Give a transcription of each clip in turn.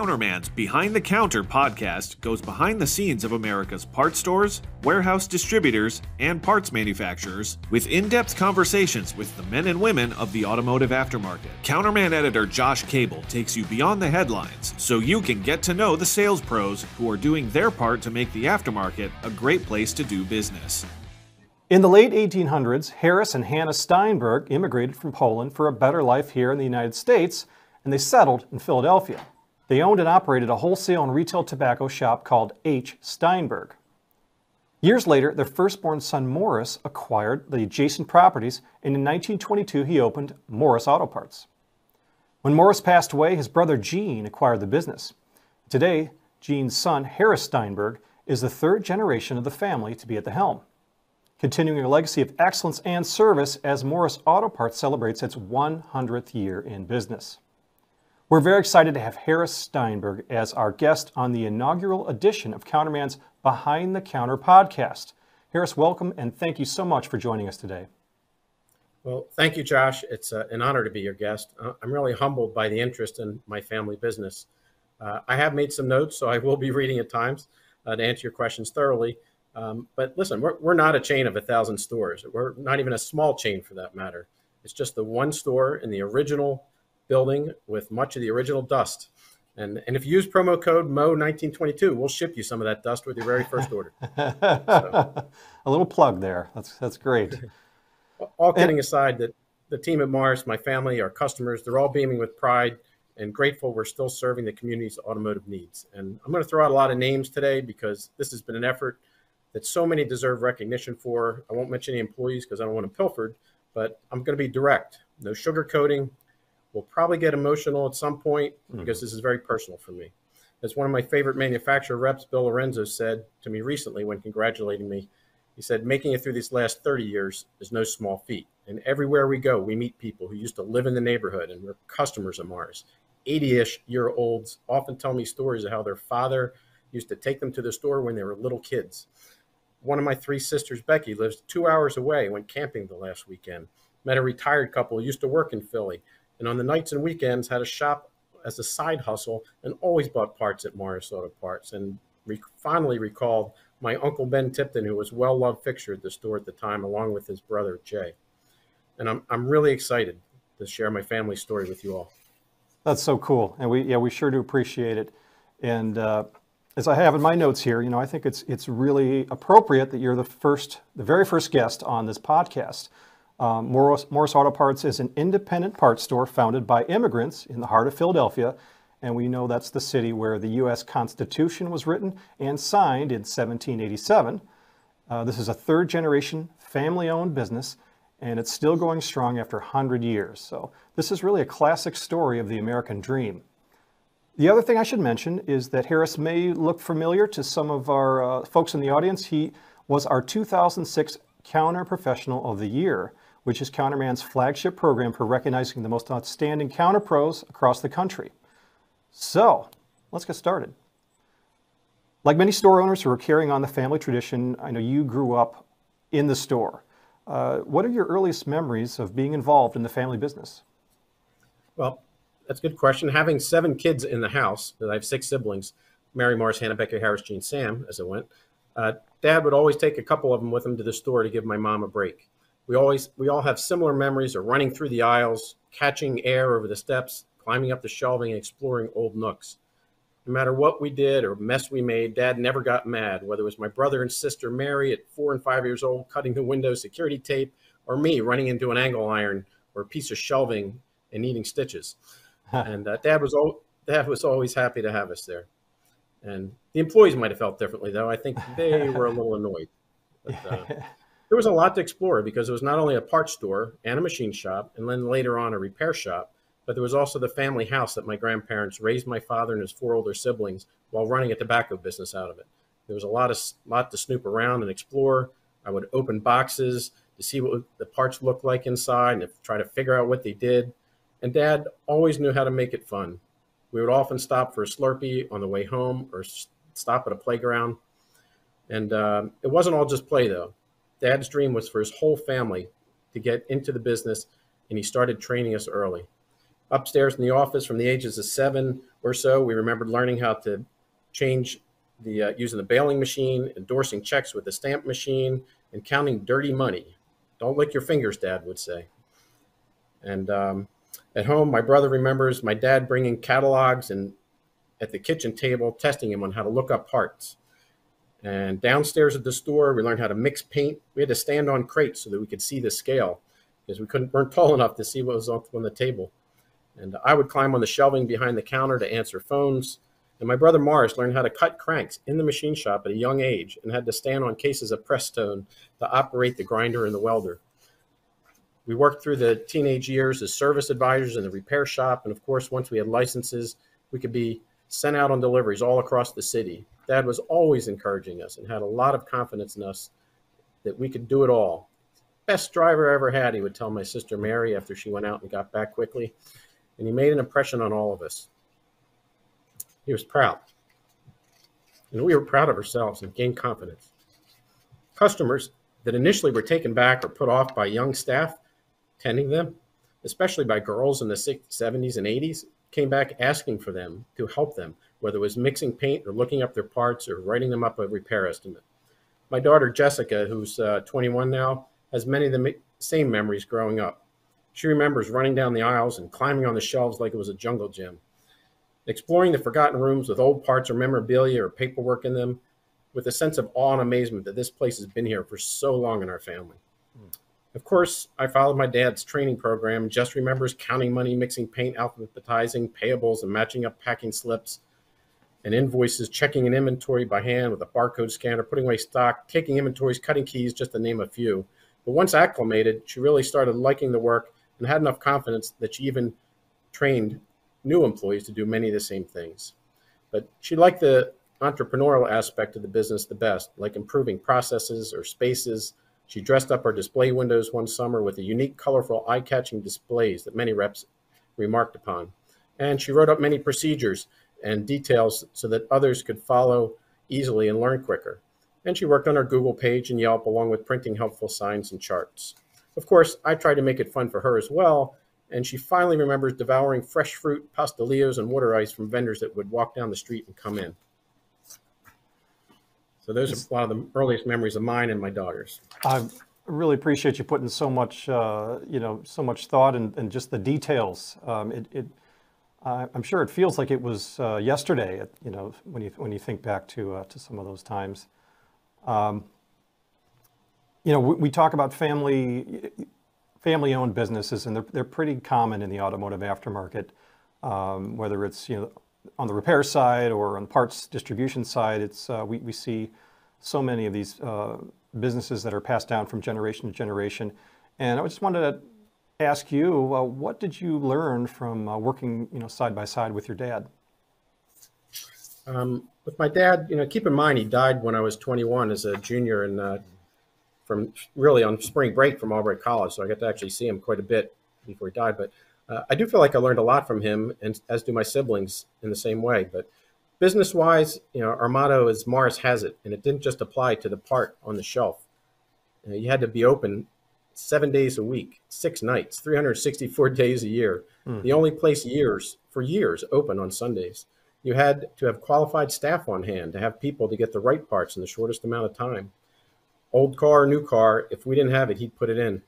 Counterman's Behind the Counter podcast goes behind the scenes of America's parts stores, warehouse distributors, and parts manufacturers with in-depth conversations with the men and women of the automotive aftermarket. Counterman editor Josh Cable takes you beyond the headlines so you can get to know the sales pros who are doing their part to make the aftermarket a great place to do business. In the late 1800s, Harris and Hannah Steinberg immigrated from Poland for a better life here in the United States, and they settled in Philadelphia. They owned and operated a wholesale and retail tobacco shop called H. Steinberg. Years later, their firstborn son Morris acquired the adjacent properties, and in 1922 he opened Morris Auto Parts. When Morris passed away, his brother Jean acquired the business. Today, Jean's son Harris Steinberg is the third generation of the family to be at the helm, continuing a legacy of excellence and service as Morris Auto Parts celebrates its 100th year in business. We're very excited to have Harris Steinberg as our guest on the inaugural edition of Counterman's Behind the Counter podcast. Harris, welcome, and thank you so much for joining us today. Well, thank you, Josh. It's an honor to be your guest. I'm really humbled by the interest in my family business. I have made some notes, so I will be reading at times to answer your questions thoroughly. But listen, we're not a chain of 1,000 stores. We're not even a small chain for that matter. It's just the one store in the original building with much of the original dust. And if you use promo code MO1922, we'll ship you some of that dust with your very first order. So. A little plug there. That's great. All kidding aside, that the team at Morris, my family, our customers, they're all beaming with pride and grateful we're still serving the community's automotive needs. And I'm going to throw out a lot of names today because this has been an effort that so many deserve recognition for. I won't mention any employees because I don't want them pilfered, but I'm going to be direct. No sugarcoating. We'll probably get emotional at some point because this is very personal for me. As one of my favorite manufacturer reps, Bill Lorenzo, said to me recently when congratulating me, he said, making it through these last 30 years is no small feat. And everywhere we go, we meet people who used to live in the neighborhood and were customers of Mars. 80-ish year olds often tell me stories of how their father used to take them to the store when they were little kids. One of my three sisters, Becky, lives 2 hours away, went camping the last weekend, met a retired couple who used to work in Philly, and on the nights and weekends had a shop as a side hustle and always bought parts at Morris Auto Parts. And finally recalled my uncle, Ben Tipton, who was well-loved fixture at the store at the time, along with his brother, Jay. And I'm really excited to share my family story with you all. That's so cool. And we sure do appreciate it. And as I have in my notes here, I think it's really appropriate that you're the very first guest on this podcast. Morris Auto Parts is an independent parts store founded by immigrants in the heart of Philadelphia, and we know that's the city where the U.S. Constitution was written and signed in 1787. This is a third-generation family-owned business, and it's still going strong after 100 years. So this is really a classic story of the American dream. The other thing I should mention is that Harris may look familiar to some of our folks in the audience. He was our 2006 Counter Professional of the Year, which is Counterman's flagship program for recognizing the most outstanding counter pros across the country. So let's get started. Like many store owners who are carrying on the family tradition, I know you grew up in the store. What are your earliest memories of being involved in the family business? Well, that's a good question. Having 7 kids in the house, I have 6 siblings, Mary, Morris, Hannah, Becky, Harris, Jean, Sam, as it went, Dad would always take a couple of them with him to the store to give my mom a break. We all have similar memories of running through the aisles, catching air over the steps, climbing up the shelving, and exploring old nooks. No matter what we did or mess we made, Dad never got mad, whether it was my brother and sister Mary at 4 and 5 years old cutting the window security tape, or me running into an angle iron or a piece of shelving and needing stitches. And Dad was always happy to have us there. And the employees might have felt differently, though. I think they were a little annoyed. But, there was a lot to explore because it was not only a parts store and a machine shop, and then later on a repair shop, but there was also the family house that my grandparents raised my father and his 4 older siblings while running a tobacco business out of it. There was a lot to snoop around and explore. I would open boxes to see what the parts looked like inside and try to figure out what they did. And Dad always knew how to make it fun. We would often stop for a Slurpee on the way home or stop at a playground. And it wasn't all just play, though. Dad's dream was for his whole family to get into the business, and he started training us early. Upstairs in the office from the ages of 7, or so, we remembered learning how to change the using the bailing machine, endorsing checks with the stamp machine, and counting dirty money. Don't lick your fingers, Dad would say. And at home, my brother remembers my dad bringing catalogs and at the kitchen table, testing him on how to look up parts. And downstairs at the store, we learned how to mix paint. We had to stand on crates so that we could see the scale because we weren't tall enough to see what was on the table. And I would climb on the shelving behind the counter to answer phones. And my brother Morris learned how to cut cranks in the machine shop at a young age and had to stand on cases of press stone to operate the grinder and the welder. We worked through the teenage years as service advisors in the repair shop. And of course, once we had licenses, we could be sent out on deliveries all across the city. Dad was always encouraging us and had a lot of confidence in us that we could do it all. Best driver I ever had, he would tell my sister Mary after she went out and got back quickly. And he made an impression on all of us. He was proud. And we were proud of ourselves and gained confidence. Customers that initially were taken back or put off by young staff tending them, especially by girls in the 60s, 70s, and 80s, came back asking for them to help them, whether it was mixing paint or looking up their parts or writing them up a repair estimate. My daughter, Jessica, who's 21 now, has many of the same memories growing up. She remembers running down the aisles and climbing on the shelves like it was a jungle gym, exploring the forgotten rooms with old parts or memorabilia or paperwork in them with a sense of awe and amazement that this place has been here for so long in our family. Of course, I followed my dad's training program, just remembers counting money, mixing paint, alphabetizing payables, and matching up packing slips and invoices, checking an inventory by hand with a barcode scanner, putting away stock, taking inventories, cutting keys, just to name a few. But once acclimated, she really started liking the work and had enough confidence that she even trained new employees to do many of the same things. But she liked the entrepreneurial aspect of the business the best, like improving processes or spaces. She dressed up our display windows one summer with a unique, colorful, eye-catching displays that many reps remarked upon. And she wrote up many procedures and details so that others could follow easily and learn quicker. And she worked on our Google page and Yelp, along with printing helpful signs and charts. Of course, I tried to make it fun for her as well, and she finally remembers devouring fresh fruit, pastelillos, and water ice from vendors that would walk down the street and come in. So those are a lot of the earliest memories of mine and my daughter's. I really appreciate you putting so much, so much thought and just the details. I'm sure it feels like it was yesterday. When you think back to some of those times. We talk about family-owned businesses, and they're pretty common in the automotive aftermarket. Whether it's on the repair side or on the parts distribution side, it's we see so many of these businesses that are passed down from generation to generation. And I just wanted to ask you, what did you learn from working, side by side with your dad? With my dad, keep in mind he died when I was 21 as a junior, and on spring break from Albright College, so I got to actually see him quite a bit before he died. But I do feel like I learned a lot from him, and as do my siblings in the same way. But business-wise, our motto is Morris has it, and it didn't just apply to the part on the shelf. You had to be open 7 days a week, 6 nights, 364 days a year. Mm-hmm. The only place for years open on Sundays. You had to have qualified staff on hand to have people to get the right parts in the shortest amount of time. Old car, new car, if we didn't have it, he'd put it in.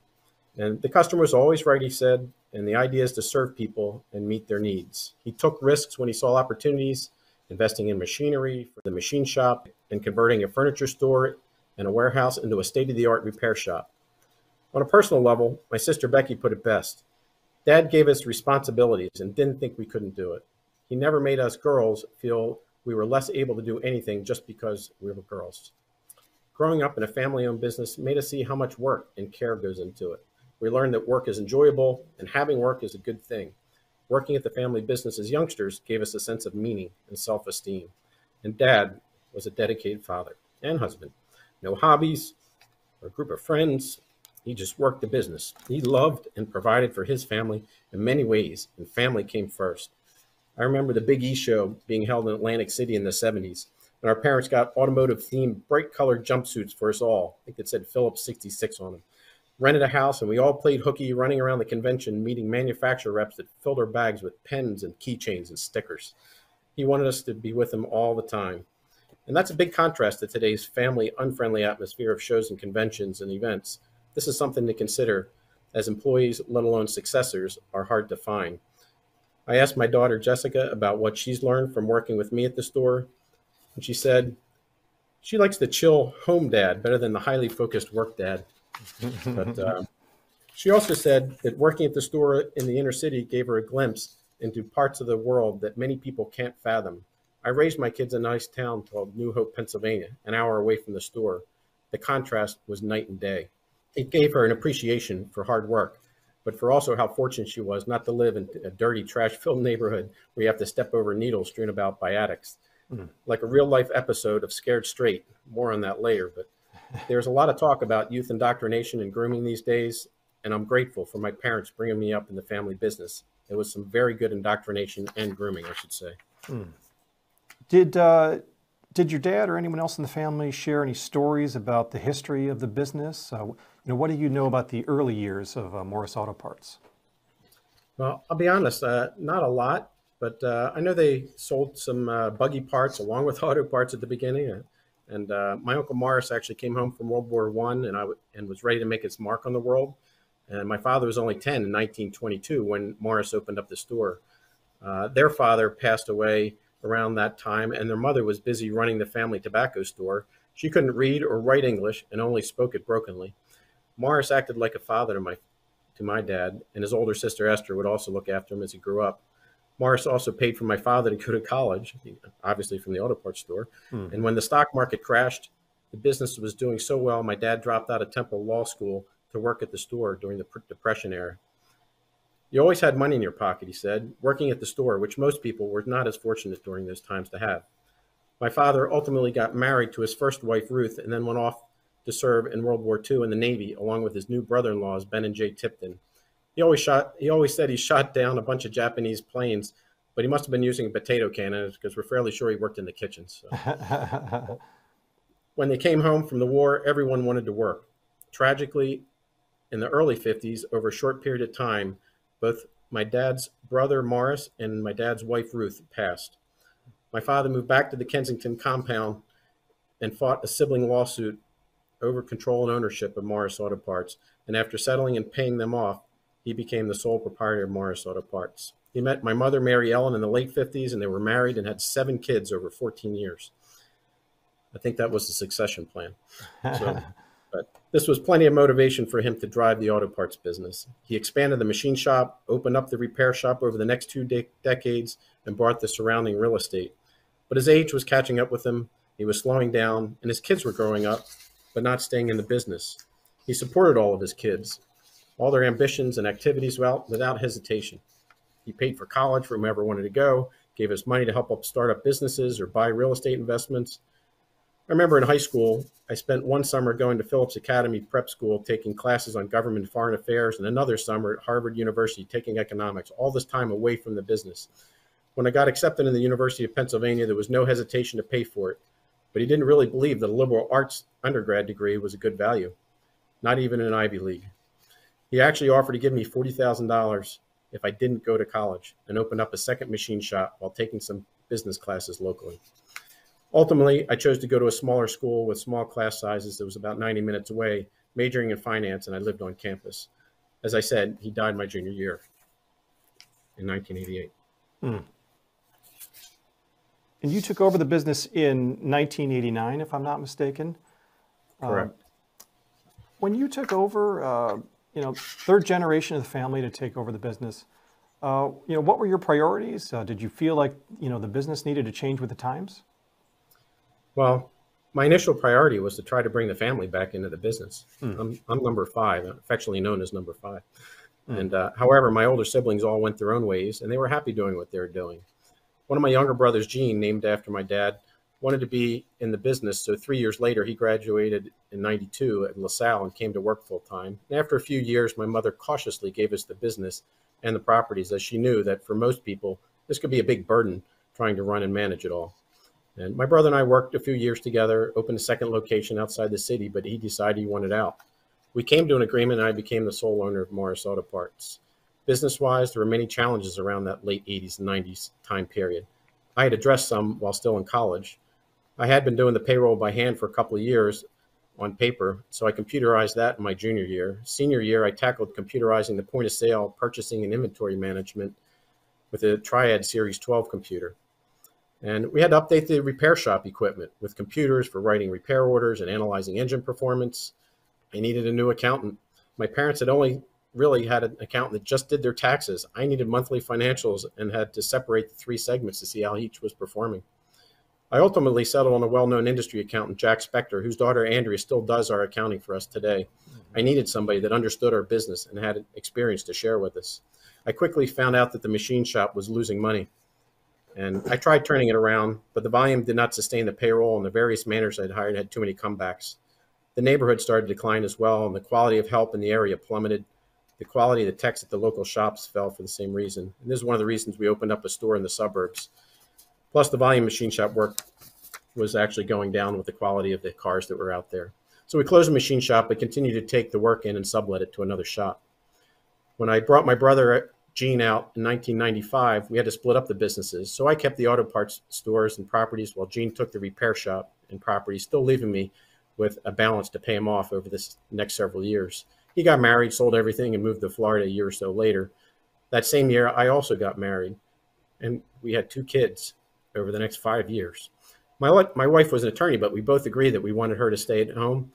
And the customer was always right, he said, and the idea is to serve people and meet their needs. He took risks when he saw opportunities, investing in machinery for the machine shop and converting a furniture store and a warehouse into a state-of-the-art repair shop. On a personal level, my sister Becky put it best. Dad gave us responsibilities and didn't think we couldn't do it. He never made us girls feel we were less able to do anything just because we were girls. Growing up in a family-owned business made us see how much work and care goes into it. We learned that work is enjoyable and having work is a good thing. Working at the family business as youngsters gave us a sense of meaning and self-esteem. And Dad was a dedicated father and husband. No hobbies or a group of friends. He just worked the business. He loved and provided for his family in many ways, and family came first. I remember the Big E show being held in Atlantic City in the 70s, and our parents got automotive-themed bright-colored jumpsuits for us all. I think it said Phillips 66 on them. Rented a house, and we all played hooky, running around the convention, meeting manufacturer reps that filled our bags with pens and keychains and stickers. He wanted us to be with him all the time. And that's a big contrast to today's family unfriendly atmosphere of shows and conventions and events. This is something to consider, as employees, let alone successors, are hard to find. I asked my daughter Jessica about what she's learned from working with me at the store, and she said she likes the chill home dad better than the highly focused work dad. But she also said that working at the store in the inner city gave her a glimpse into parts of the world that many people can't fathom. I raised my kids in a nice town called New Hope, Pennsylvania, an hour away from the store. The contrast was night and day. It gave her an appreciation for hard work, but for also how fortunate she was not to live in a dirty, trash-filled neighborhood where you have to step over needles strewn about by addicts. Like a real-life episode of Scared Straight. More on that later, but there's a lot of talk about youth indoctrination and grooming these days, and I'm grateful for my parents bringing me up in the family business. It was some very good indoctrination and grooming, I should say. Did your dad or anyone else in the family share any stories about the history of the business? What do you know about the early years of Morris Auto Parts? Well, I'll be honest, not a lot, but I know they sold some buggy parts along with auto parts at the beginning. And my Uncle Morris actually came home from World War I and was ready to make his mark on the world. And my father was only 10 in 1922 when Morris opened up the store. Their father passed away around that time, and their mother was busy running the family tobacco store. She couldn't read or write English and only spoke it brokenly. Morris acted like a father to my dad, and his older sister Esther would also look after him as he grew up. Morris also paid for my father to go to college, obviously from the auto parts store. And when the stock market crashed, the business was doing so well, my dad dropped out of Temple Law School to work at the store during the Depression era. You always had money in your pocket, he said, working at the store, which most people were not as fortunate during those times to have. My father ultimately got married to his first wife, Ruth, and then went off to serve in World War II in the Navy, along with his new brother-in-laws, Ben and Jay Tipton. He always said he shot down a bunch of Japanese planes, but he must have been using a potato cannon because we're fairly sure he worked in the kitchen. So. When they came home from the war, everyone wanted to work. Tragically, in the early 50s, over a short period of time, both my dad's brother, Morris, and my dad's wife, Ruth, passed. My father moved back to the Kensington compound and fought a sibling lawsuit over control and ownership of Morris Auto Parts. And after settling and paying them off, he became the sole proprietor of Morris Auto Parts. He met my mother, Mary Ellen, in the late 50s, and they were married and had 7 kids over 14 years. I think that was the succession plan. So, but this was plenty of motivation for him to drive the auto parts business. He expanded the machine shop, opened up the repair shop over the next 2 decades, and bought the surrounding real estate. But his age was catching up with him. He was slowing down, and his kids were growing up, but not staying in the business. He supported all of his kids, all their ambitions and activities without hesitation. He paid for college for whomever wanted to go, gave us money to help start up businesses or buy real estate investments. I remember in high school, I spent one summer going to Phillips Academy prep school, taking classes on government and foreign affairs, and another summer at Harvard University, taking economics, all this time away from the business. When I got accepted in the University of Pennsylvania, there was no hesitation to pay for it, but he didn't really believe that a liberal arts undergrad degree was a good value, not even in Ivy League. He actually offered to give me $40,000 if I didn't go to college and open up a second machine shop while taking some business classes locally. Ultimately, I chose to go to a smaller school with small class sizes that was about 90 minutes away, majoring in finance, and I lived on campus. As I said, he died my junior year in 1988. And you took over the business in 1989, if I'm not mistaken. Correct. When you took over, third generation of the family to take over the business, what were your priorities? Did you feel like, the business needed to change with the times? Well, my initial priority was to try to bring the family back into the business. I'm number 5, affectionately known as number 5. And however, my older siblings all went their own ways, and they were happy doing what they were doing. One of my younger brothers, Jean, named after my dad, wanted to be in the business. So 3 years later, he graduated in 92 at LaSalle and came to work full time. And after a few years, my mother cautiously gave us the business and the properties, as she knew that for most people, this could be a big burden trying to run and manage it all. And my brother and I worked a few years together, opened a second location outside the city, but he decided he wanted out. We came to an agreement, and I became the sole owner of Morris Auto Parts. Business-wise, there were many challenges around that late 80s and 90s time period. I had addressed some while still in college. I had been doing the payroll by hand for a couple of years on paper, so I computerized that in my junior year. Senior year, I tackled computerizing the point of sale, purchasing and inventory management with a Triad Series 12 computer. And we had to update the repair shop equipment with computers for writing repair orders and analyzing engine performance. I needed a new accountant. My parents had only really had an accountant that just did their taxes. I needed monthly financials and had to separate the three segments to see how each was performing. I ultimately settled on a well-known industry accountant, Jack Spector, whose daughter Andrea still does our accounting for us today. I needed somebody that understood our business and had experience to share with us. I quickly found out that the machine shop was losing money, and I tried turning it around, but the volume did not sustain the payroll, and the various managers I'd hired had too many comebacks. The neighborhood started to decline as well, and the quality of help in the area plummeted. The quality of the techs at the local shops fell for the same reason, and this is one of the reasons we opened up a store in the suburbs. Plus, the volume machine shop work was actually going down with the quality of the cars that were out there. So we closed the machine shop, but continued to take the work in and sublet it to another shop. When I brought my brother Jean out in 1995, we had to split up the businesses. So I kept the auto parts stores and properties while Jean took the repair shop and properties, still leaving me with a balance to pay him off over this next several years. He got married, sold everything, and moved to Florida a year or so later. That same year, I also got married, and we had two kids over the next 5 years. My wife was an attorney, but we both agreed that we wanted her to stay at home.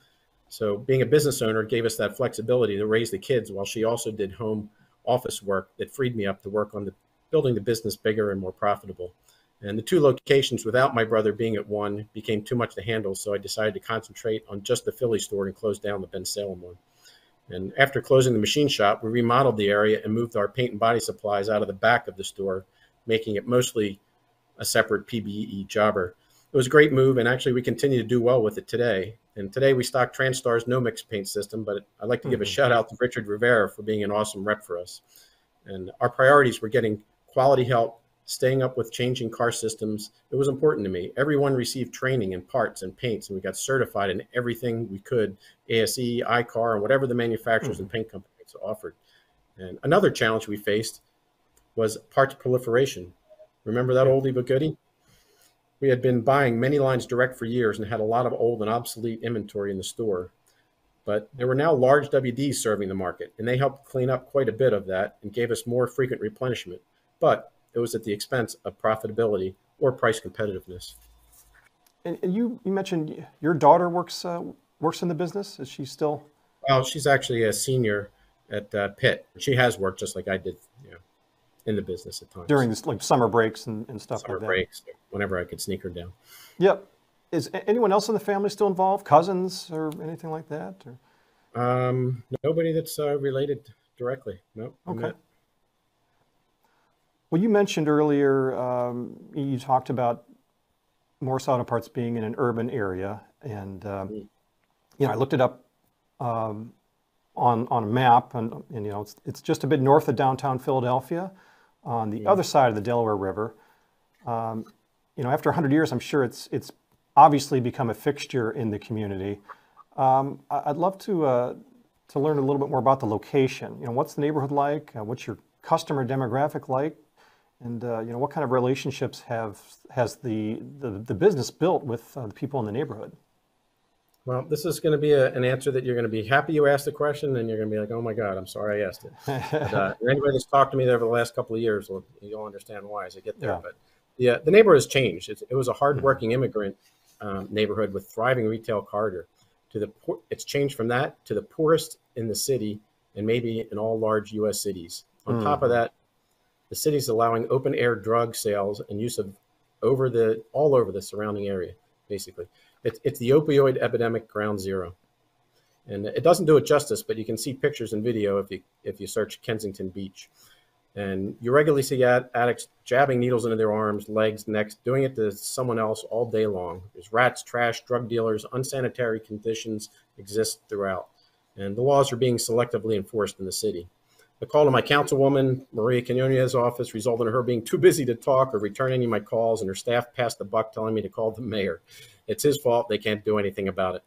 So being a business owner gave us that flexibility to raise the kids while she also did home office work that freed me up to work on building the business bigger and more profitable. And the two locations without my brother being at one became too much to handle, so I decided to concentrate on just the Philly store and close down the Ben Salem one. And after closing the machine shop, we remodeled the area and moved our paint and body supplies out of the back of the store, making it mostly a separate PBE jobber. It was a great move, and actually we continue to do well with it today. And today we stock Transstar's no mix paint system, but I'd like to give a shout out to Richard Rivera for being an awesome rep for us. And our priorities were getting quality help, staying up with changing car systems. It was important to me. Everyone received training in parts and paints, and we got certified in everything we could, ASE, iCar, and whatever the manufacturers and paint companies offered. And another challenge we faced was parts proliferation. Remember that oldie but goodie? We had been buying many lines direct for years and had a lot of old and obsolete inventory in the store. But there were now large WDs serving the market, and they helped clean up quite a bit of that and gave us more frequent replenishment. But it was at the expense of profitability or price competitiveness. And you mentioned your daughter works in the business. Is she still? Well, she's actually a senior at Pitt. She has worked just like I did, you know, in the business at times. During this, like, summer breaks and stuff like that. Summer breaks, whenever I could sneak her down. Yep. Is anyone else in the family still involved? Cousins or anything like that? Or? Nobody that's related directly. No. Okay. Not. Well, you mentioned earlier, you talked about Morris Auto Parts being in an urban area. And, you know, I looked it up on a map, and you know, it's just a bit north of downtown Philadelphia, on the other side of the Delaware River. You know, after 100 years, I'm sure it's obviously become a fixture in the community. I'd love to learn a little bit more about the location. You know, what's the neighborhood like? What's your customer demographic like? And you know, what kind of relationships has the business built with the people in the neighborhood? Well, this is going to be an answer that you're going to be happy you asked the question, and you're going to be like, oh my God, I'm sorry I asked it. But, anybody that's talked to me over the last couple of years, well, you'll understand why as I get there. Yeah. But yeah, the neighborhood has changed. It was a hardworking immigrant neighborhood with thriving retail corridor. It's changed from that to the poorest in the city, and maybe in all large U.S. cities. On top of that, the city's allowing open air drug sales and use of all over the surrounding area, basically. It's the opioid epidemic ground zero. And it doesn't do it justice, but you can see pictures and video if you search Kensington Beach. And you regularly see addicts jabbing needles into their arms, legs, necks, doing it to someone else all day long. There's rats, trash, drug dealers, unsanitary conditions exist throughout. And the laws are being selectively enforced in the city. The call to my councilwoman, Maria Canona's office, resulted in her being too busy to talk or return any of my calls, and her staff passed the buck telling me to call the mayor. It's his fault. They can't do anything about it.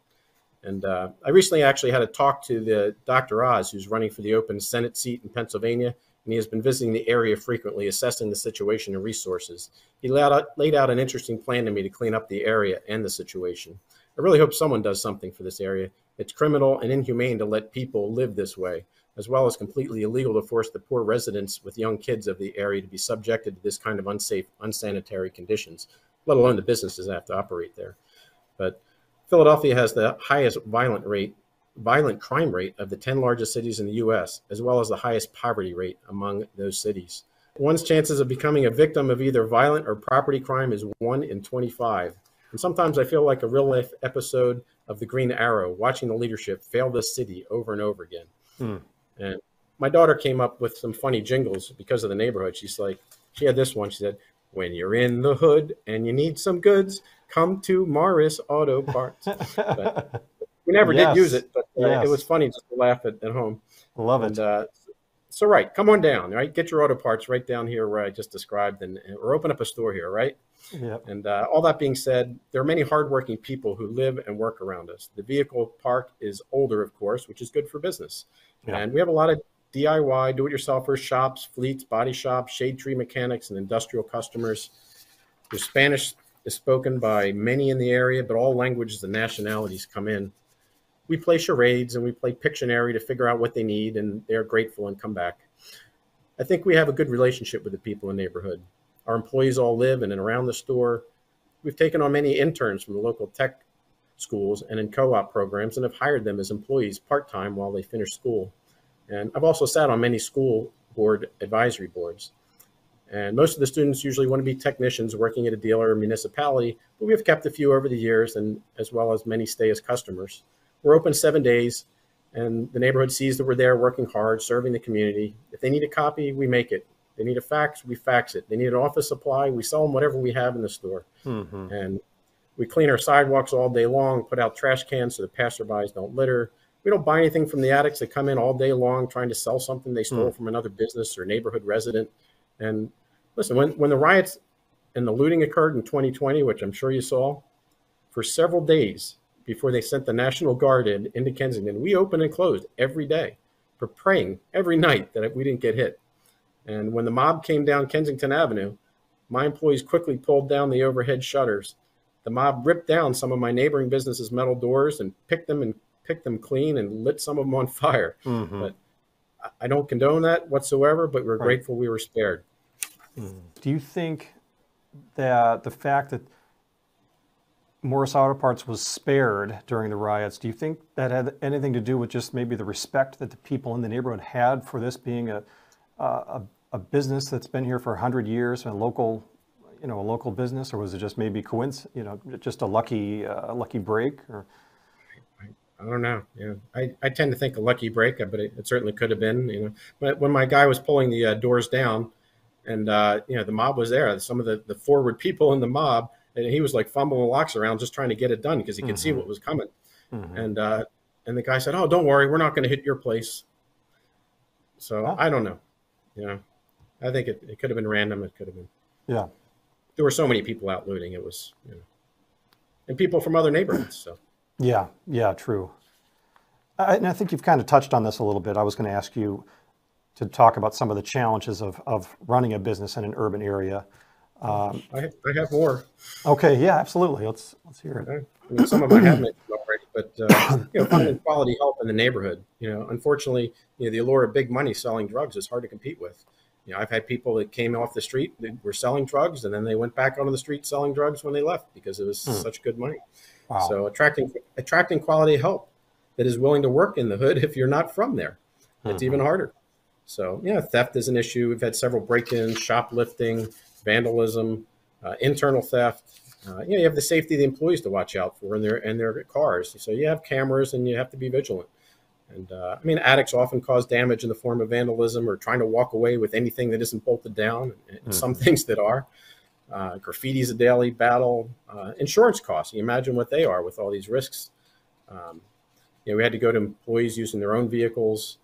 And I recently actually had a talk to Dr. Oz, who's running for the open Senate seat in Pennsylvania, and he has been visiting the area frequently, assessing the situation and resources. He laid out an interesting plan to me to clean up the area and the situation. I really hope someone does something for this area. It's criminal and inhumane to let people live this way, as well as completely illegal to force the poor residents with young kids of the area to be subjected to this kind of unsafe, unsanitary conditions, let alone the businesses that have to operate there. But Philadelphia has the highest violent crime rate of the 10 largest cities in the U.S., as well as the highest poverty rate among those cities. One's chances of becoming a victim of either violent or property crime is 1 in 25. And sometimes I feel like a real-life episode of The Green Arrow, watching the leadership fail this city over and over again. And my daughter came up with some funny jingles because of the neighborhood. She's like, she had this one. She said, "When you're in the hood and you need some goods, come to Morris Auto Parts." But we never did use it, but it was funny just to laugh at home. Love it. And, so, right, come on down, right? Get your auto parts right down here where I just described, and or open up a store here, right? Yep. And all that being said, there are many hardworking people who live and work around us. The vehicle park is older, of course, which is good for business. Yep. And we have a lot of DIY, do-it-yourselfers, shops, fleets, body shops, shade tree mechanics, and industrial customers. The Spanish is spoken by many in the area, but all languages and nationalities come in. We play charades and we play Pictionary to figure out what they need, and they're grateful and come back. I think we have a good relationship with the people in the neighborhood. Our employees all live in and around the store. We've taken on many interns from the local tech schools and in co-op programs and have hired them as employees part-time while they finish school. And I've also sat on many school board advisory boards. And most of the students usually want to be technicians working at a dealer or municipality, but we have kept a few over the years, and as well as many stay as customers. We're open 7 days, and the neighborhood sees that we're there working hard, serving the community. If they need a copy, we make it. They need a fax, we fax it. They need an office supply, we sell them whatever we have in the store. Mm-hmm. And we clean our sidewalks all day long, put out trash cans so the passerbys don't litter. We don't buy anything from the addicts that come in all day long trying to sell something they stole from another business or neighborhood resident. And listen, when the riots and the looting occurred in 2020, which I'm sure you saw, for several days before they sent the National Guard in into Kensington, we opened and closed every day, for praying every night that we didn't get hit. And when the mob came down Kensington Avenue, my employees quickly pulled down the overhead shutters. The mob ripped down some of my neighboring businesses' metal doors and picked them clean and lit some of them on fire. Mm-hmm. But I don't condone that whatsoever, but we're grateful we were spared. Do you think that the fact that Morris Auto Parts was spared during the riots, do you think that had anything to do with just maybe the respect that the people in the neighborhood had for this being a business that's been here for 100 years, a local, you know, a local business? Or was it just maybe coincidence, you know, just a lucky break? Or I don't know. Yeah, I tend to think a lucky break, but it certainly could have been. You know, but when my guy was pulling the doors down, and you know, the mob was there. Some of the forward people in the mob. And he was like fumbling the locks around just trying to get it done because he could see what was coming. And the guy said, "Oh, don't worry, we're not going to hit your place." So I don't know. You know, I think it could have been random. It could have been. Yeah. There were so many people out looting. It was, you know, and people from other neighborhoods. So. Yeah. Yeah. True. And I think you've kind of touched on this a little bit. I was going to ask you to talk about some of the challenges of running a business in an urban area. I have more. Okay, yeah, absolutely. Let's hear it. Okay. I mean, some of them I have mentioned already, but you know, finding quality help in the neighborhood. You know, unfortunately, you know, the allure of big money selling drugs is hard to compete with. You know, I've had people that came off the street that were selling drugs, and then they went back onto the street selling drugs when they left because it was such good money. Wow. So attracting quality help that is willing to work in the hood if you're not from there, it's even harder. So yeah, theft is an issue. We've had several break-ins, shoplifting, vandalism, internal theft. You know, you have the safety of the employees to watch out for in their cars. So you have cameras and you have to be vigilant. And I mean, addicts often cause damage in the form of vandalism or trying to walk away with anything that isn't bolted down, and some things that are. Graffiti is a daily battle. Insurance costs, you imagine what they are with all these risks. You know, we had to go to employees using their own vehicles.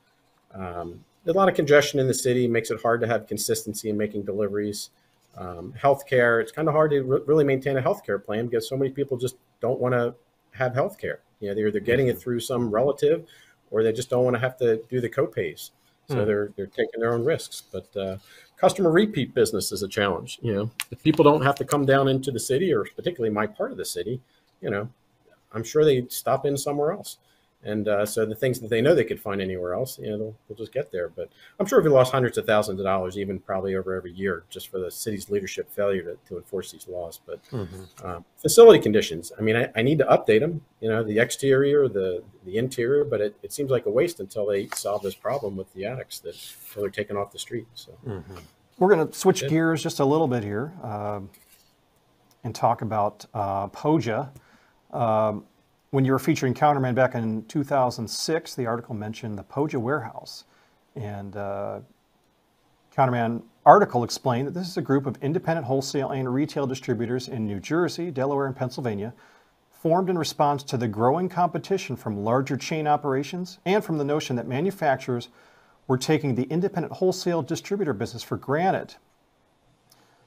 A lot of congestion in the city makes it hard to have consistency in making deliveries. Healthcare, it's kind of hard to really maintain a healthcare plan because so many people just don't want to have healthcare. You know, they're getting it through some relative, or they just don't want to have to do the copays. So they're taking their own risks. But customer repeat business is a challenge. You know, if people don't have to come down into the city, or particularly my part of the city, you know, I'm sure they stop in somewhere else. And so the things that they know they could find anywhere else, you know, they'll just get there. But I'm sure we lost hundreds of thousands of dollars, even probably over every year, just for the city's leadership failure to enforce these laws. But facility conditions, I mean, I need to update them, you know, the exterior, the interior, but it seems like a waste until they solve this problem with the addicts that they're taken off the street. So we're going to switch gears just a little bit here and talk about POJA. When you were featuring Counterman back in 2006, the article mentioned the POJA Warehouse. And Counterman article explained that this is a group of independent wholesale and retail distributors in New Jersey, Delaware, and Pennsylvania, formed in response to the growing competition from larger chain operations and from the notion that manufacturers were taking the independent wholesale distributor business for granted.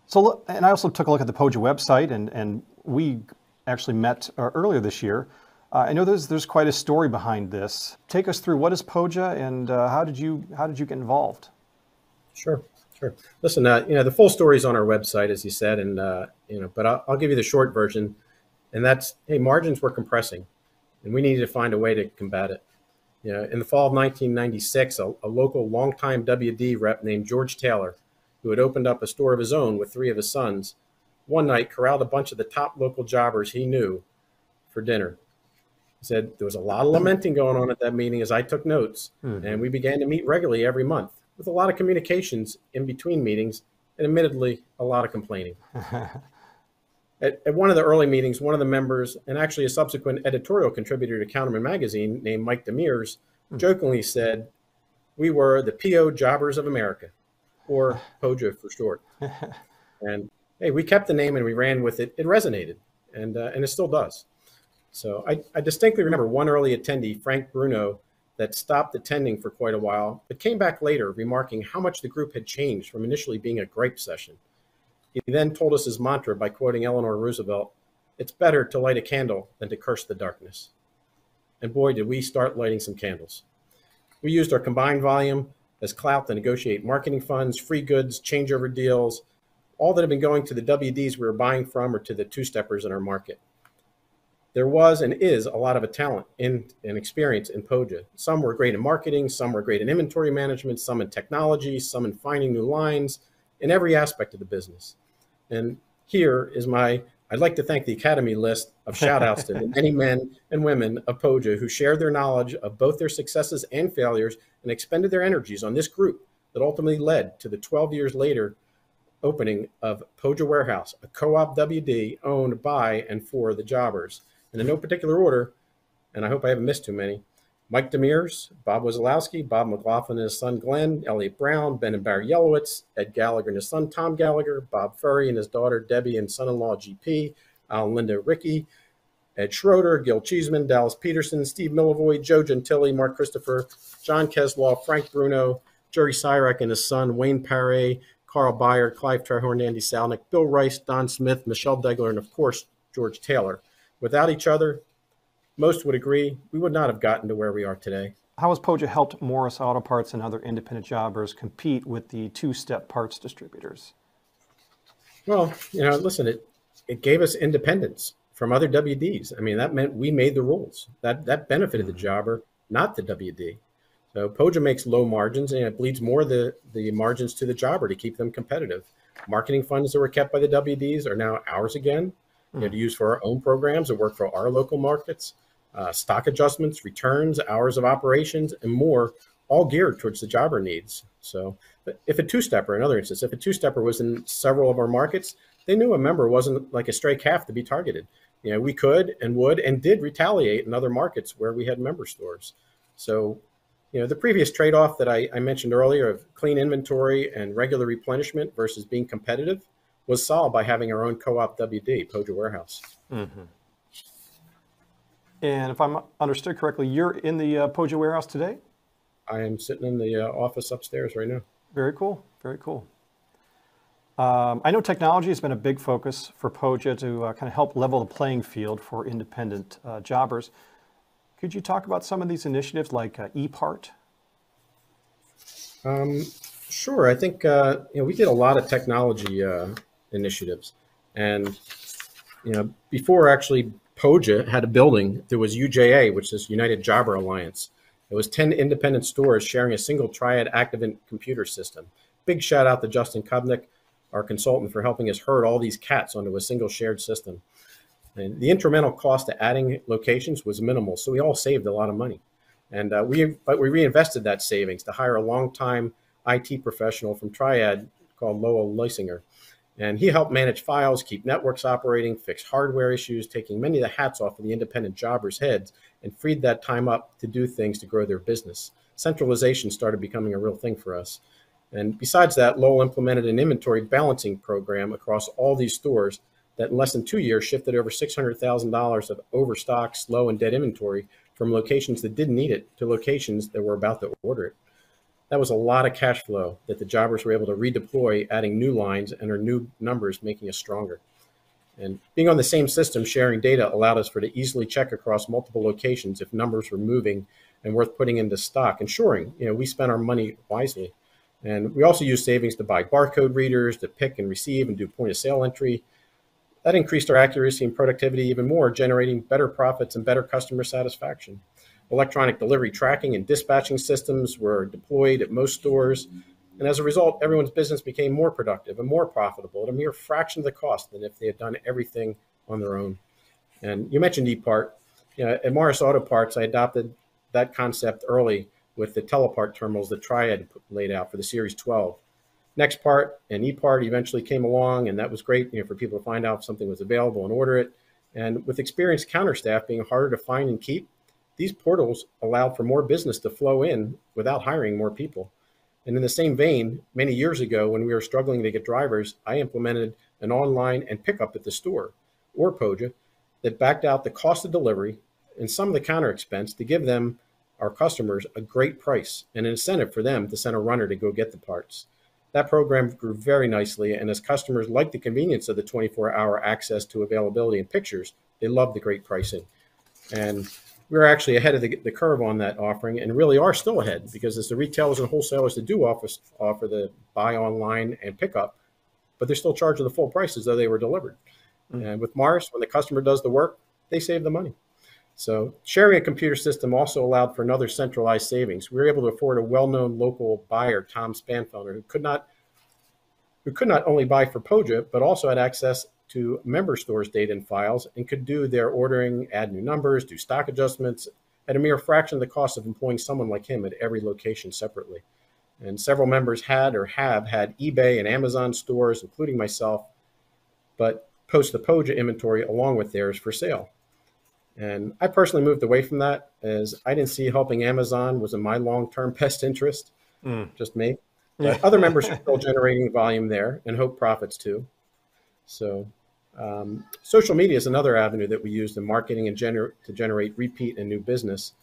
So, and I also took a look at the POJA website, and we actually met earlier this year. I know there's quite a story behind this. Take us through, what is POJA, and how did you get involved? Sure. Listen, you know, the full story is on our website, as you said, and you know, but I'll give you the short version, and that's, hey, margins were compressing, and we needed to find a way to combat it. You know, in the fall of 1996, a local longtime WD rep named George Taylor, who had opened up a store of his own with three of his sons, one night corralled a bunch of the top local jobbers he knew for dinner. He said there was a lot of lamenting going on at that meeting, as I took notes, and we began to meet regularly every month with a lot of communications in between meetings and admittedly a lot of complaining. At one of the early meetings, one of the members, and actually a subsequent editorial contributor to Counterman magazine named Mike Demers, jokingly said, "We were the PO jobbers of America," or POJA for short. And hey, we kept the name and we ran with it. It resonated, and it still does. So I distinctly remember one early attendee, Frank Bruno, that stopped attending for quite a while, but came back later remarking how much the group had changed from initially being a gripe session. He then told us his mantra by quoting Eleanor Roosevelt, "It's better to light a candle than to curse the darkness." And boy, did we start lighting some candles. We used our combined volume as clout to negotiate marketing funds, free goods, changeover deals, all that had been going to the WDs we were buying from or to the two-steppers in our market. There was and is a lot of a talent and experience in POJA. Some were great in marketing, some were great in inventory management, some in technology, some in finding new lines, in every aspect of the business. And here is my, I'd like to thank the Academy list of shout-outs to the many men and women of POJA who shared their knowledge of both their successes and failures and expended their energies on this group that ultimately led to the 12 years later opening of POJA Warehouse, a co-op WD owned by and for the jobbers. And in no particular order, and I hope I haven't missed too many, Mike Demers, Bob Wasilowski, Bob McLaughlin and his son Glenn, Elliot Brown, Ben and Barry Yellowitz, Ed Gallagher and his son Tom Gallagher, Bob Furry and his daughter Debbie and son-in-law GP, Al Linda Ricky, Ed Schroeder, Gil Cheeseman, Dallas Peterson, Steve Millivoy, Joe Gentili, Mark Christopher, John Keslaw, Frank Bruno, Jerry Syrek and his son, Wayne Paré, Carl Byer, Clive Trehorn, Andy Salnick, Bill Rice, Don Smith, Michelle Degler, and of course, George Taylor. Without each other, most would agree, we would not have gotten to where we are today. How has POJA helped Morris Auto Parts and other independent jobbers compete with the two-step parts distributors? Well, you know, listen, it gave us independence from other WDs. I mean, that meant we made the rules. That benefited the jobber, not the WD. So POJA makes low margins, and it bleeds more the margins to the jobber to keep them competitive. Marketing funds that were kept by the WDs are now ours again, you know, to use for our own programs and work for our local markets. Stock adjustments, returns, hours of operations, and more, all geared towards the jobber needs. So if a two-stepper, another instance, if a two-stepper was in several of our markets, they knew a member wasn't like a stray calf to be targeted. You know, we could and would and did retaliate in other markets where we had member stores. So, you know, the previous trade-off that I mentioned earlier of clean inventory and regular replenishment versus being competitive was solved by having our own co-op WD, POJA Warehouse. And if I'm understood correctly, you're in the POJA Warehouse today? I am sitting in the office upstairs right now. Very cool, very cool. I know technology has been a big focus for POJA to kind of help level the playing field for independent jobbers. Could you talk about some of these initiatives like ePart? Sure. I think we did a lot of technology initiatives, and before actually POJA had a building, there was UJA, which is United Jobber Alliance. It was 10 independent stores sharing a single Triad active computer system. Big shout out to Justin Kubnick, our consultant, for helping us herd all these cats onto a single shared system. And the incremental cost to adding locations was minimal, so we all saved a lot of money. And we reinvested that savings to hire a longtime IT professional from Triad called Lowell Leisinger. And he helped manage files, keep networks operating, fix hardware issues, taking many of the hats off of the independent jobbers' heads, and freed that time up to do things to grow their business. Centralization started becoming a real thing for us. And besides that, Lowell implemented an inventory balancing program across all these stores that in less than 2 years shifted over $600,000 of overstock, slow, and dead inventory from locations that didn't need it to locations that were about to order it. That was a lot of cash flow that the jobbers were able to redeploy, adding new lines and our new numbers, making us stronger. And being on the same system, sharing data allowed us to easily check across multiple locations if numbers were moving and worth putting into stock, ensuring we spent our money wisely. And we also used savings to buy barcode readers, to pick and receive and do point of sale entry. That increased our accuracy and productivity even more, generating better profits and better customer satisfaction. Electronic delivery tracking and dispatching systems were deployed at most stores. And as a result, everyone's business became more productive and more profitable at a mere fraction of the cost than if they had done everything on their own. And you mentioned ePart. At Morris Auto Parts, I adopted that concept early with the telepart terminals that Triad laid out for the Series 12. NextPart and ePart eventually came along, and that was great for people to find out if something was available and order it. And with experienced counter staff being harder to find and keep, these portals allowed for more business to flow in without hiring more people. And in the same vein, many years ago when we were struggling to get drivers, I implemented an online and pickup at the store, or POJA, that backed out the cost of delivery and some of the counter expense to give them, our customers, a great price and an incentive for them to send a runner to go get the parts. That program grew very nicely, and as customers liked the convenience of the 24-hour access to availability and pictures, they loved the great pricing. And we're actually ahead of the curve on that offering, and really are still ahead, because as the retailers and wholesalers that do offer the buy online and pickup, but they're still charging the full price as though they were delivered. Mm-hmm. And with Morris, when the customer does the work, they save the money. So sharing a computer system also allowed for another centralized savings. We were able to afford a well-known local buyer, Tom Spanfelder, who could not only buy for POJA, but also had access to member stores' data and files, and could do their ordering, add new numbers, do stock adjustments at a mere fraction of the cost of employing someone like him at every location separately. And several members had or have had eBay and Amazon stores, including myself, but post the POJA inventory along with theirs for sale. And I personally moved away from that, as I didn't see helping Amazon was in my long-term best interest, just me. But other members are still generating volume there and hope profits too. So social media is another avenue that we used in marketing and to generate repeat and new business.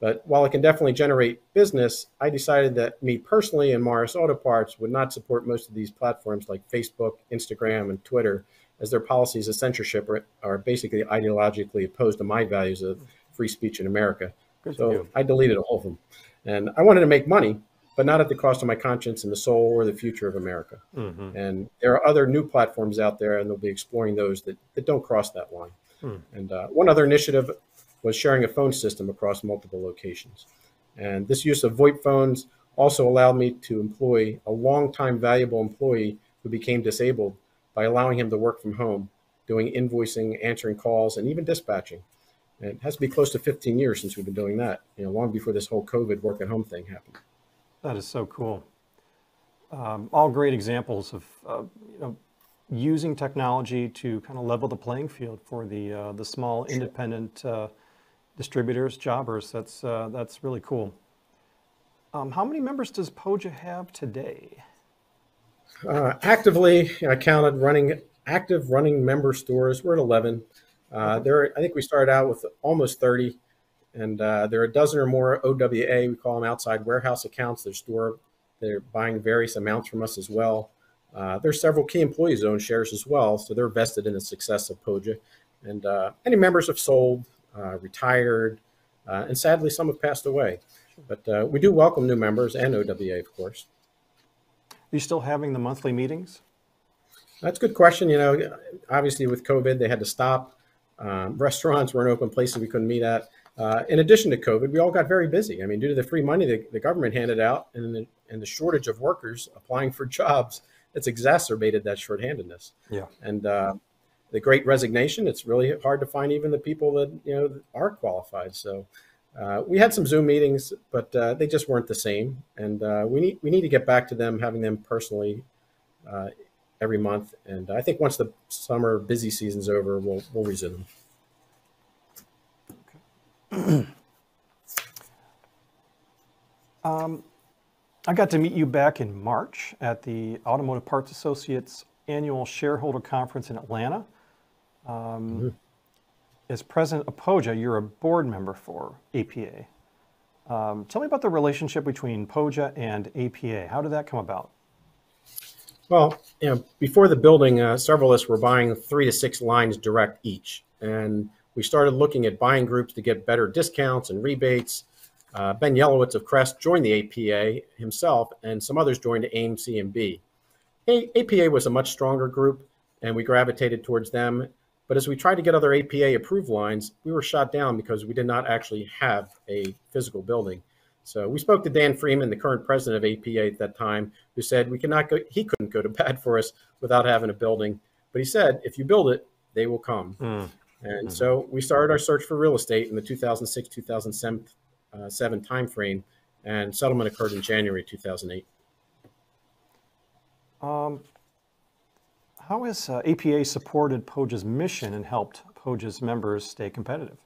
But while it can definitely generate business, I decided that me personally and Morris Auto Parts would not support most of these platforms like Facebook, Instagram, and Twitter, as their policies of censorship are basically ideologically opposed to my values of free speech in America. So I deleted all of them. And I wanted to make money, but not at the cost of my conscience and the soul or the future of America. Mm-hmm. And there are other new platforms out there, and they'll be exploring those that don't cross that line. Mm. And one other initiative was sharing a phone system across multiple locations. And this use of VoIP phones also allowed me to employ a longtime valuable employee who became disabled by allowing him to work from home, doing invoicing, answering calls, and even dispatching. And it has to be close to 15 years since we've been doing that, long before this whole COVID work at home thing happened. That is so cool. All great examples of using technology to kind of level the playing field for the small independent distributors, jobbers. That's really cool. How many members does POJA have today? Actively, I counted running member stores. We're at 11. I think we started out with almost 30. And there are a dozen or more OWA, we call them outside warehouse accounts. They're buying various amounts from us as well. There's several key employees own shares as well, so they're vested in the success of POJA. And any members have sold, retired, and sadly some have passed away. But we do welcome new members and OWA, of course. Are you still having the monthly meetings? That's a good question. You know, obviously with COVID, they had to stop. Restaurants weren't open, places we couldn't meet at. In addition to COVID, we all got very busy. I mean, due to the free money that the government handed out and the shortage of workers applying for jobs, it's exacerbated that shorthandedness. Yeah. And the great resignation, it's really hard to find even the people that, you know, that are qualified. So we had some Zoom meetings, but they just weren't the same. And we need to get back to them, having them personally every month. And I think once the summer busy season's over, we'll resume. Okay. I got to meet you back in March at the Automotive Parts Associates Annual Shareholder Conference in Atlanta. As president of POJA, you're a board member for APA. Tell me about the relationship between POJA and APA. How did that come about? Well, you know, before the building, several of us were buying 3 to 6 lines direct each. And we started looking at buying groups to get better discounts and rebates. Ben Yelowitz of Crest joined the APA himself, and some others joined AIM, CMB. APA was a much stronger group, and we gravitated towards them. But as we tried to get other APA-approved lines, we were shot down because we did not actually have a physical building. So we spoke to Dan Freeman, the current president of APA at that time, who said we cannot go, he couldn't go to bat for us without having a building. But he said, if you build it, they will come. And so we started our search for real estate in the 2006-2007 timeframe, and settlement occurred in January 2008. How has APA supported POJA's mission and helped POJA's members stay competitive?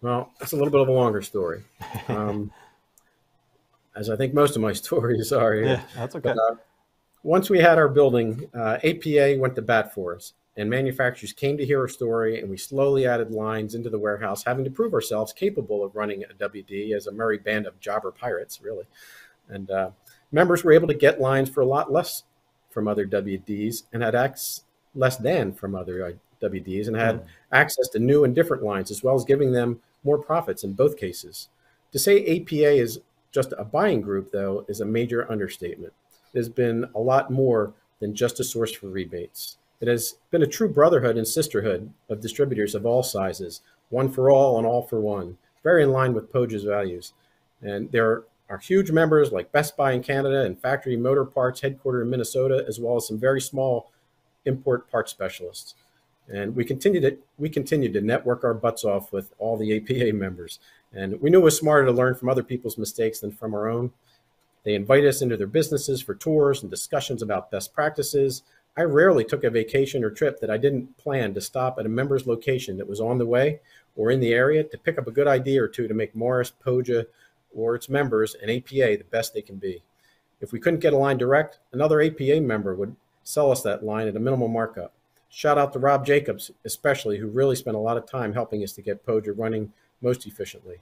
Well, that's a little bit of a longer story, as I think most of my stories are. Yeah, that's okay. But, once we had our building, APA went to bat for us, and manufacturers came to hear our story, and we slowly added lines into the warehouse, having to prove ourselves capable of running a WD as a merry band of jobber pirates, really. And members were able to get lines for a lot less from other WDs and had access less than from other WDs and had access to new and different lines, as well as giving them more profits in both cases. To say APA is just a buying group, though, is a major understatement. There's been a lot more than just a source for rebates. It has been a true brotherhood and sisterhood of distributors of all sizes, one for all and all for one, very in line with POJA's values. And there are huge members like Best Buy in Canada and Factory Motor Parts headquartered in Minnesota, as well as some very small import part specialists. And we continued to network our butts off with all the APA members. And we knew it was smarter to learn from other people's mistakes than from our own. They invite us into their businesses for tours and discussions about best practices. I rarely took a vacation or trip that I didn't plan to stop at a member's location that was on the way or in the area to pick up a good idea or two to make Morris, POJA, or its members and APA the best they can be. If we couldn't get a line direct, another APA member would sell us that line at a minimal markup. Shout out to Rob Jacobs, especially, who really spent a lot of time helping us to get POJA running most efficiently.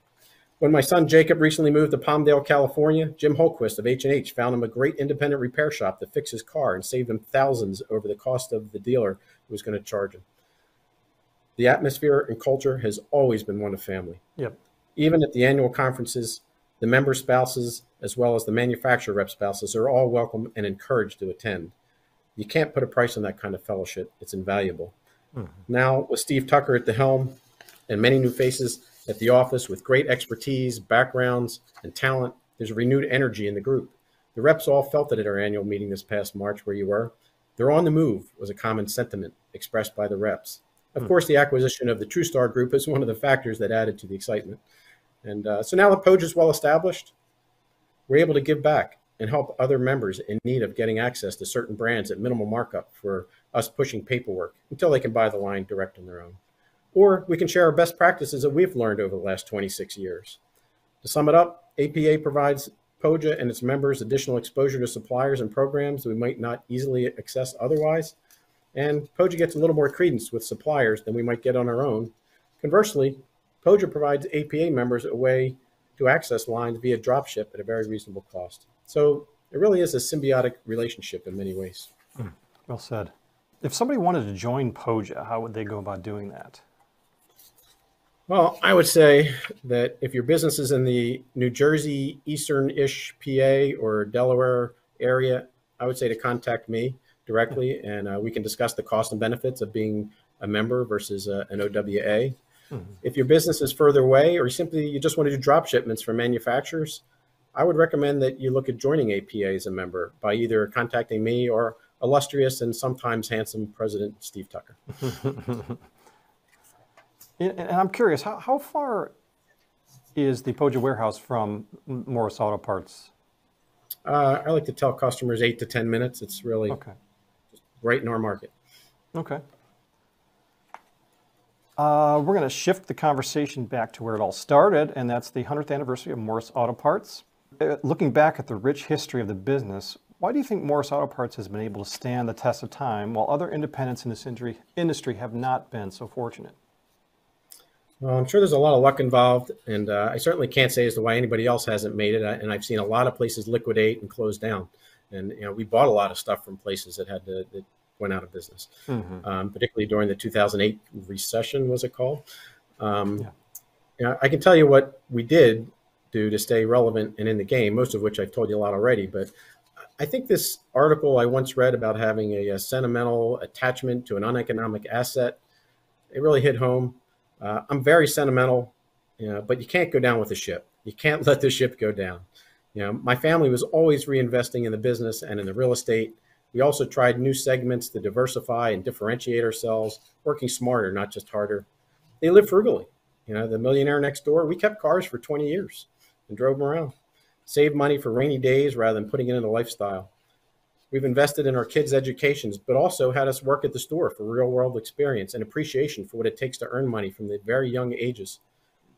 When my son Jacob recently moved to Palmdale, California, Jim Holquist of H&H found him a great independent repair shop to fix his car and saved him thousands over the cost of the dealer who was going to charge him. The atmosphere and culture has always been one of family. Yep. Even at the annual conferences, the member spouses, as well as the manufacturer rep spouses, are all welcome and encouraged to attend. You can't put a price on that kind of fellowship. It's invaluable. Now, with Steve Tucker at the helm and many new faces at the office with great expertise, backgrounds, and talent, there's a renewed energy in the group. The reps all felt it at our annual meeting this past March where you were. They're on the move was a common sentiment expressed by the reps. Of course, the acquisition of the True Star Group is one of the factors that added to the excitement. And so now that POJA is well established, we're able to give back and help other members in need of getting access to certain brands at minimal markup for us pushing paperwork until they can buy the line direct on their own. Or we can share our best practices that we've learned over the last 26 years. To sum it up, APA provides POJA and its members additional exposure to suppliers and programs we might not easily access otherwise. And POJA gets a little more credence with suppliers than we might get on our own. Conversely, POJA provides APA members a way to access lines via dropship at a very reasonable cost. So it really is a symbiotic relationship in many ways. Well said. If somebody wanted to join POJA, how would they go about doing that? Well, I would say that if your business is in the New Jersey, Eastern-ish PA or Delaware area, I would say to contact me directly, and we can discuss the cost and benefits of being a member versus an OWA. Mm-hmm. If your business is further away, or simply you just want to do drop shipments for manufacturers, I would recommend that you look at joining APA as a member by either contacting me or illustrious and sometimes handsome President Steve Tucker. And I'm curious, how far is the POJA Warehouse from Morris Auto Parts? I like to tell customers 8 to 10 minutes. It's really right in our market. Okay. We're going to shift the conversation back to where it all started, and that's the 100th anniversary of Morris Auto Parts. Looking back at the rich history of the business, why do you think Morris Auto Parts has been able to stand the test of time while other independents in this industry have not been so fortunate? Well, I'm sure there's a lot of luck involved, and I certainly can't say as to why anybody else hasn't made it. And I've seen a lot of places liquidate and close down, and you know, we bought a lot of stuff from places that had to, that went out of business, particularly during the 2008 recession, was it called? You know, I can tell you what we did do to stay relevant and in the game, most of which I've told you a lot already. But I think this article I once read about having a sentimental attachment to an uneconomic asset, it really hit home. I'm very sentimental, you know, but you can't go down with the ship. You can't let the ship go down. You know, my family was always reinvesting in the business and in the real estate. We also tried new segments to diversify and differentiate ourselves, working smarter, not just harder. They lived frugally. You know, the millionaire next door, we kept cars for 20 years and drove them around. Saved money for rainy days rather than putting it into lifestyle. We've invested in our kids' educations, but also had us work at the store for real-world experience and appreciation for what it takes to earn money from the very young ages.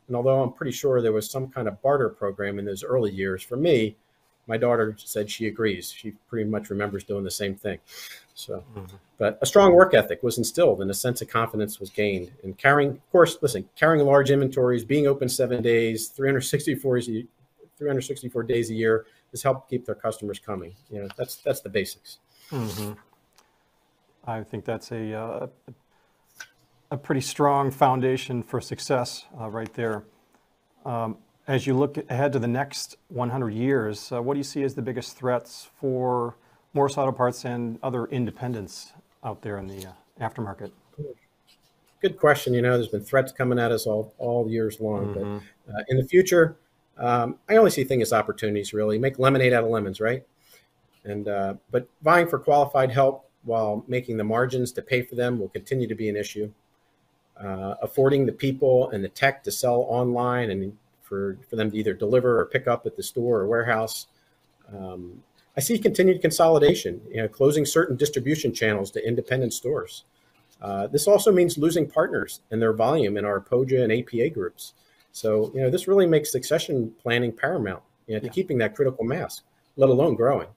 And although I'm pretty sure there was some kind of barter program in those early years, for me, my daughter said she agrees. She pretty much remembers doing the same thing. So, but a strong work ethic was instilled and a sense of confidence was gained. And carrying, of course, listen, carrying large inventories, being open 7 days, 364 days a year has helped keep their customers coming. You know, that's the basics. I think that's a pretty strong foundation for success right there. As you look ahead to the next 100 years, what do you see as the biggest threats for Morris Auto Parts and other independents out there in the aftermarket? Good question. You know, there's been threats coming at us all years long. But in the future, I only see things as opportunities, really. Make lemonade out of lemons, right? And but vying for qualified help while making the margins to pay for them will continue to be an issue. Affording the people and the tech to sell online and for them to either deliver or pick up at the store or warehouse. I see continued consolidation, you know, closing certain distribution channels to independent stores. This also means losing partners and their volume in our POJA and APA groups. So, you know, this really makes succession planning paramount, you know, to keeping that critical mass, let alone growing.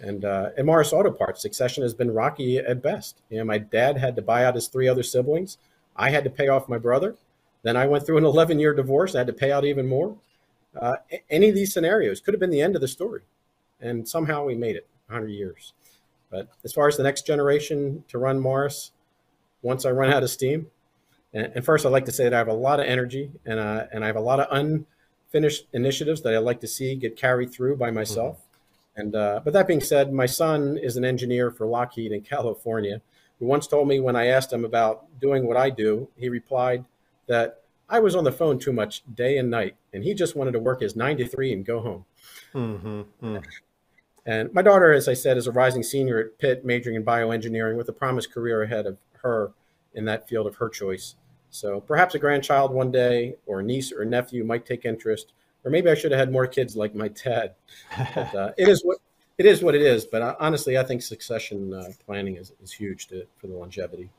And at Morris Auto Parts, succession has been rocky at best. You know, my dad had to buy out his 3 other siblings. I had to pay off my brother. Then I went through an 11-year divorce. I had to pay out even more. Any of these scenarios could have been the end of the story. And somehow we made it 100 years. But as far as the next generation to run Morris, once I run out of steam, and first I'd like to say that I have a lot of energy and I have a lot of unfinished initiatives that I'd like to see get carried through by myself. And but that being said, my son is an engineer for Lockheed in California, who once told me when I asked him about doing what I do, he replied that I was on the phone too much day and night, and he just wanted to work his 9 to 3 and go home. And my daughter, as I said, is a rising senior at Pitt, majoring in bioengineering with a promised career ahead of her in that field of her choice. So perhaps a grandchild one day or a niece or nephew might take interest, or maybe I should have had more kids like my dad. But, it is what it is. But honestly, I think succession planning is huge for the longevity.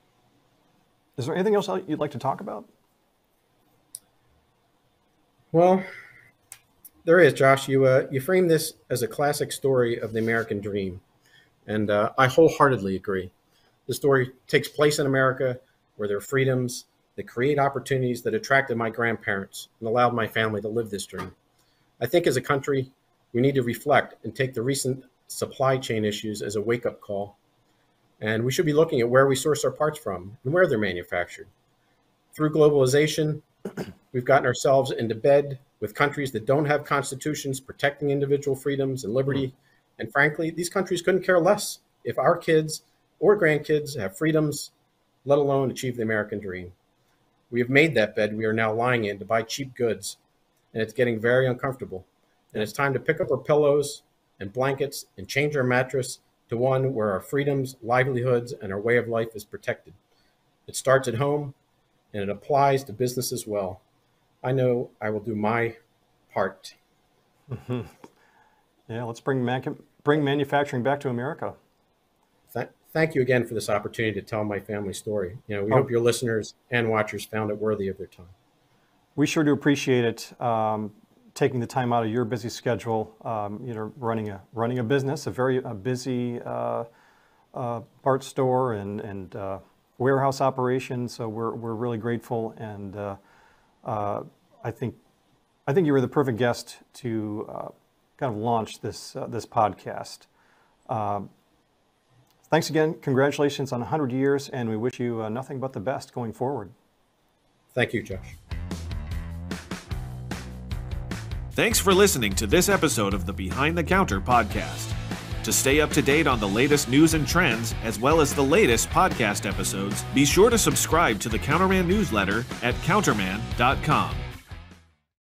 Is there anything else you'd like to talk about? Well, there is, Josh. You framed this as a classic story of the American dream, and I wholeheartedly agree. The story takes place in America, where there are freedoms that create opportunities that attracted my grandparents and allowed my family to live this dream. I think as a country, we need to reflect and take the recent supply chain issues as a wake-up call, and we should be looking at where we source our parts from and where they're manufactured. Through globalization, We've gotten ourselves into bed with countries that don't have constitutions protecting individual freedoms and liberty. And frankly, these countries couldn't care less if our kids or grandkids have freedoms, let alone achieve the American dream. We have made that bed we are now lying in to buy cheap goods, and it's getting very uncomfortable. And it's time to pick up our pillows and blankets and change our mattress to one where our freedoms, livelihoods, and our way of life is protected. It starts at home, and it applies to business as well. I know I will do my part. Mm-hmm. Yeah, let's bring manufacturing back to America. Thank you again for this opportunity to tell my family story. You know, we hope your listeners and watchers found it worthy of their time. We sure do appreciate it, taking the time out of your busy schedule. You know, running a business, a very busy parts store and warehouse operation. So we're really grateful, and I think you were the perfect guest to kind of launch this podcast. Thanks again. Congratulations on 100 years, and we wish you nothing but the best going forward. Thank you, Josh. Thanks for listening to this episode of the Behind the Counter podcast. To stay up to date on the latest news and trends, as well as the latest podcast episodes, be sure to subscribe to the Counterman newsletter at counterman.com.